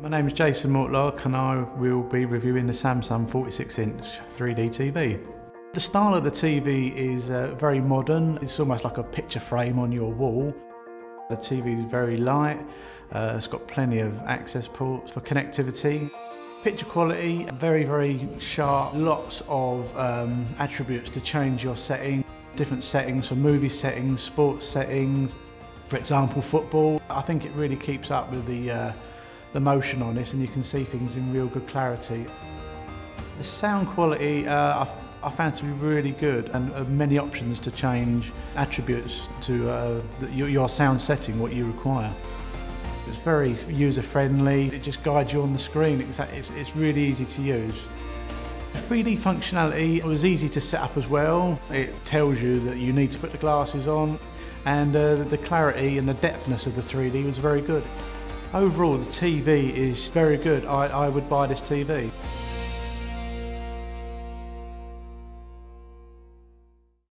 My name is Jason Mortlock and I will be reviewing the Samsung 46-inch 3D TV. The style of the TV is very modern. It's almost like a picture frame on your wall. The TV is very light, it's got plenty of access ports for connectivity. Picture quality, very, very sharp, lots of attributes to change your setting. Different settings for movie settings, sports settings, for example football. I think it really keeps up with the motion on this and you can see things in real good clarity. The sound quality I found to be really good and many options to change attributes to your sound setting, what you require. It's very user-friendly, it just guides you on the screen, it's really easy to use. The 3D functionality was easy to set up as well. It tells you that you need to put the glasses on and the clarity and the depthness of the 3D was very good. Overall, the TV is very good. I would buy this TV.